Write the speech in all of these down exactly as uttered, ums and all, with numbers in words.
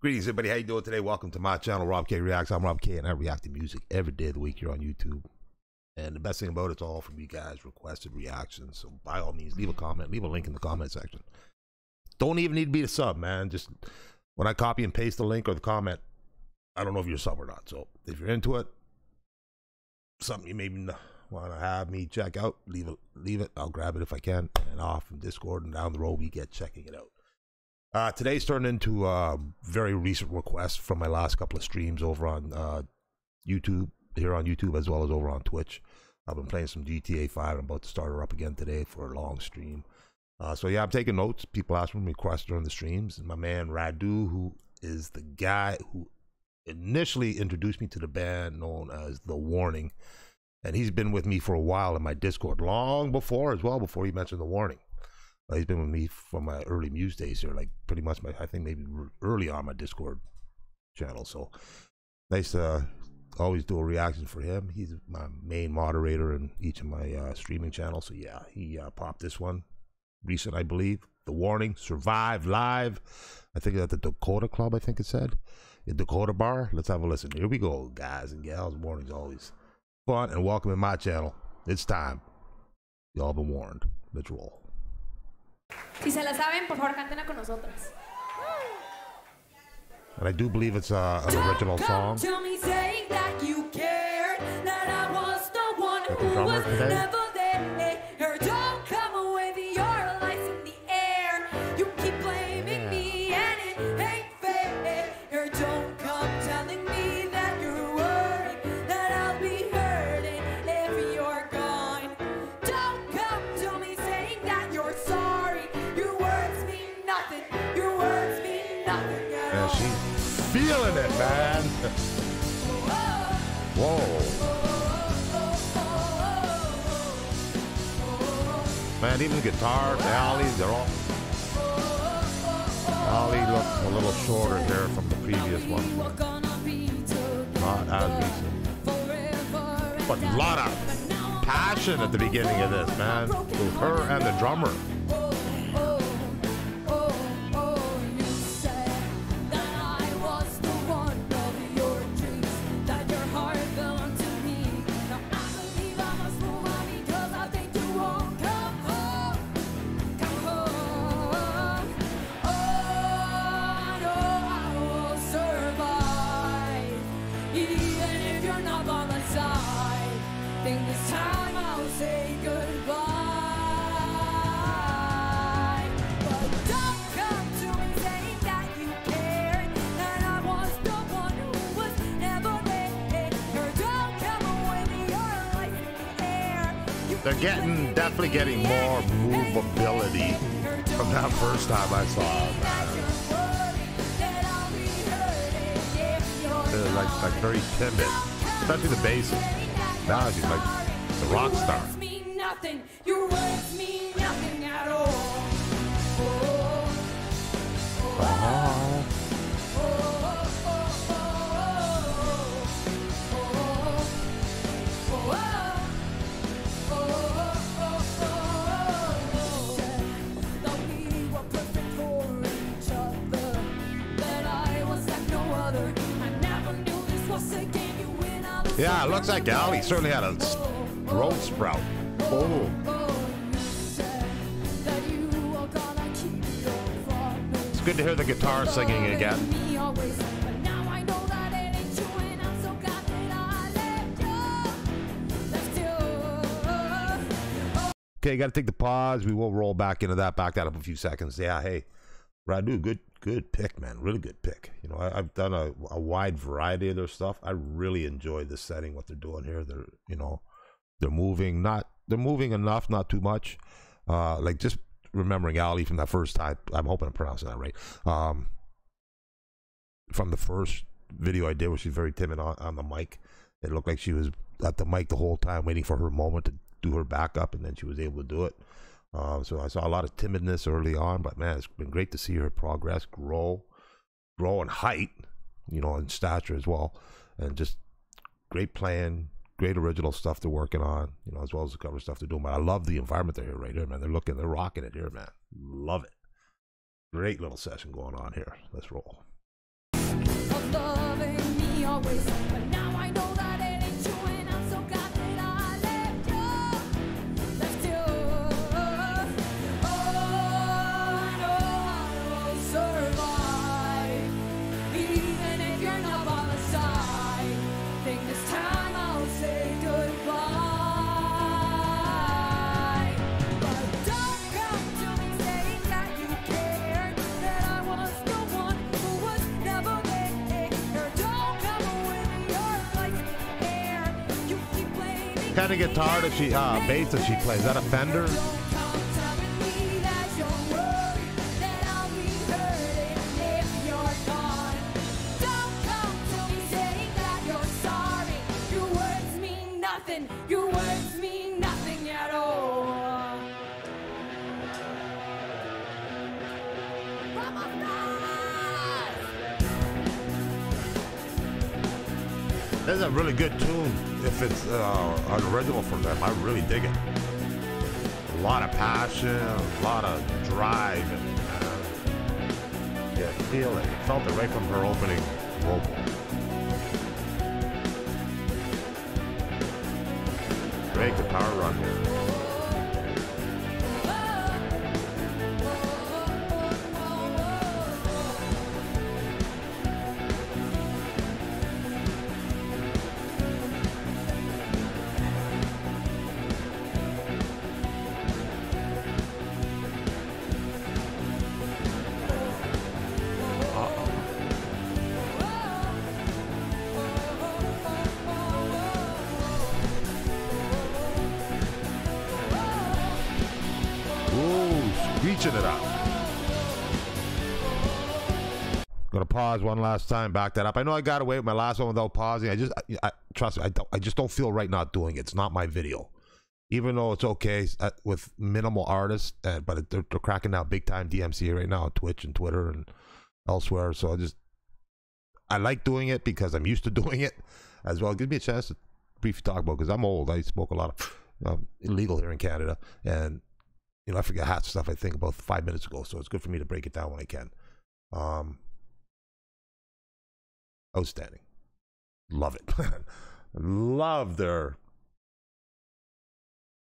Greetings, everybody. How you doing today? Welcome to my channel, Rob K Reacts. I'm Rob K, and I react to music every day of the week here on YouTube. And the best thing about it, it's all from you guys, requested reactions. So by all means, leave a comment. Leave a link in the comment section. Don't even need to be a sub, man. Just when I copy and paste the link or the comment, I don't know if you're a sub or not. So if you're into it, something you maybe want to have me check out, leave it. Leave it. I'll grab it if I can, and off from Discord, and down the road we get checking it out. Uh, today's turned into a uh, very recent request from my last couple of streams over on uh, YouTube, here on YouTube as well as over on Twitch. I've been playing some G T A five. I'm about to start her up again today for a long stream. Uh, so yeah, I'm taking notes. People ask me requests during the streams. And my man Radu, who is the guy who initially introduced me to the band known as The Warning. And he's been with me for a while in my Discord, long before as well, before he mentioned The Warning. Uh, he's been with me from my early Muse days here, like pretty much my, I think maybe early on my Discord channel. So nice to uh, always do a reaction for him. He's my main moderator in each of my uh, streaming channels. So yeah, he uh, popped this one recent, I believe. The Warning, Survive Live. I think at the Dakota Club, I think it said. The Dakota Bar. Let's have a listen. Here we go, guys and gals. Warning's always fun and welcome in my channel. It's time. Y'all been warned. Let's roll. Si se la saben, por favor, cántenla con nosotras. And I do believe it's uh, an original song. Tell me saying that you cared, that I was the one who was never there. Don't come away with your lies in the air. You keep blaming me and it ain't fair. Don't come telling me that you're worried, that I'll be hurting if you're gone. Don't come to me saying that you're sorry. And she's feeling it, man. Whoa. Man, even the guitar, the alleys, they're all... Ollie looks a little shorter here from the previous one. Not as recent. But a lot of passion at the beginning of this, man. With her and the drummer. They're getting, definitely getting more movability from that first time I saw it. They're like, like very timid, especially the bass. Now she's like the rock star. Uh-huh. Yeah, it looks like Allie certainly had a throat sprout. Oh. It's good to hear the guitar singing again. Okay, got to take the pause. We will roll back into that, back that up a few seconds. Yeah, hey, Radu, good. Good pick, man. Really good pick. You know, I, I've done a, a wide variety of their stuff. I really enjoy this setting, what they're doing here. They're, you know, they're moving, not, they're moving enough, not too much. Uh, like just remembering Allie from that first time. I'm hoping I'm pronouncing that right. Um, from the first video I did where she's very timid on, on the mic. It looked like she was at the mic the whole time waiting for her moment to do her backup, and then she was able to do it. Uh, so I saw a lot of timidness early on, but man, it's been great to see her progress, grow, grow in height, you know, in stature as well, and just great playing, great original stuff they're working on, you know, as well as the cover stuff they're doing. But I love the environment they're here right here, man. They're looking, they're rocking it here, man. Love it. Great little session going on here. Let's roll. kind of guitar does she, uh, bass does she play? Is that a Fender? That's a really good tune if it's uh, an original from them. I really dig it. A lot of passion, a lot of drive, and uh, yeah, feel it. I felt it right from her opening vocal. Great guitar run here. Pause one last time, back that up. I know I got away with my last one without pausing. I just, I, I, trust me, I, don't, I just don't feel right not doing it. It's not my video. Even though it's okay uh, with minimal artists, uh, but it, they're, they're cracking out big time D M C A right now on Twitch and Twitter and elsewhere. So I just, I like doing it because I'm used to doing it as well. Give me a chance to briefly talk about, because I'm old. I smoke a lot of um, illegal here in Canada. And, you know, I forget half the stuff I think about five minutes ago. So it's good for me to break it down when I can. Um, Outstanding. Love it. Love their...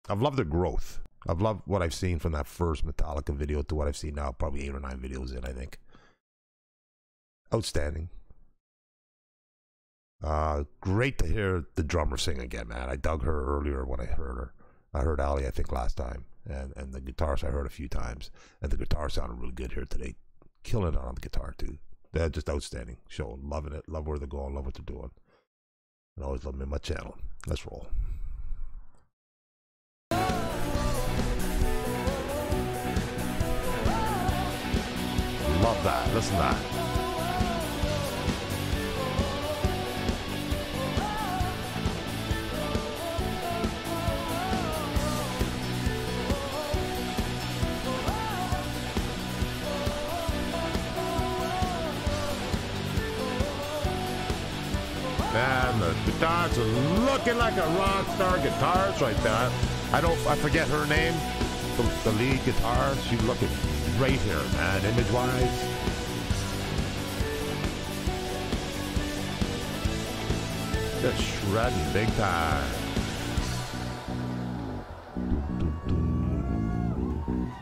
I've loved their growth. I've loved what I've seen from that first Metallica video to what I've seen now, probably eight or nine videos in, I think. Outstanding. Uh, great to hear the drummer sing again, man. I dug her earlier when I heard her. I heard Ali, I think, last time. And, and the guitars I heard a few times. And the guitar sounded really good here today. Killing it on the guitar, too. They're just outstanding show. Loving it. Love where they're going. Love what they're doing. And always love them in my channel. Let's roll. Love that. Listen to that. Man, the guitars are looking like a rock star guitars right there. I don't, I forget her name. The, the lead guitar, she's looking right here, man, image-wise. Just shredding big time.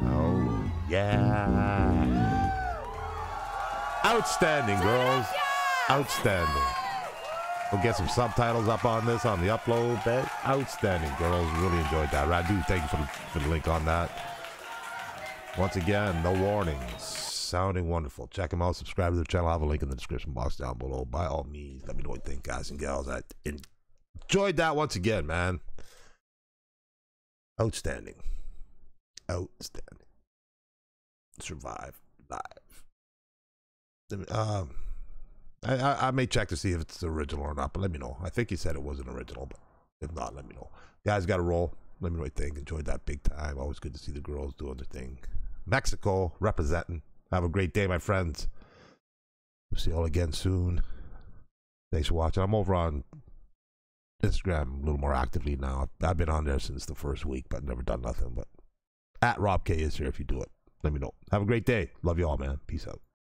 Oh, yeah. Outstanding, girls. Outstanding. We'll get some subtitles up on this on the upload. But outstanding, girls. Really enjoyed that. Radu, thank you for the, for the link on that. Once again, The Warning. Sounding wonderful. Check them out. Subscribe to the channel. I have a link in the description box down below. By all means, let me know what you think, guys and gals. I enjoyed that once again, man. Outstanding. Outstanding. Survive live. Um... I, I, I may check to see if it's original or not, but let me know. I think he said it wasn't original, but if not, let me know. Guys, got to roll. Let me know what you think. Enjoyed that big time. Always good to see the girls doing their thing. Mexico representing. Have a great day, my friends. We'll see you all again soon. Thanks for watching. I'm over on Instagram a little more actively now. I've been on there since the first week, but never done nothing. But at Rob K is here if you do it. Let me know. Have a great day. Love you all, man. Peace out.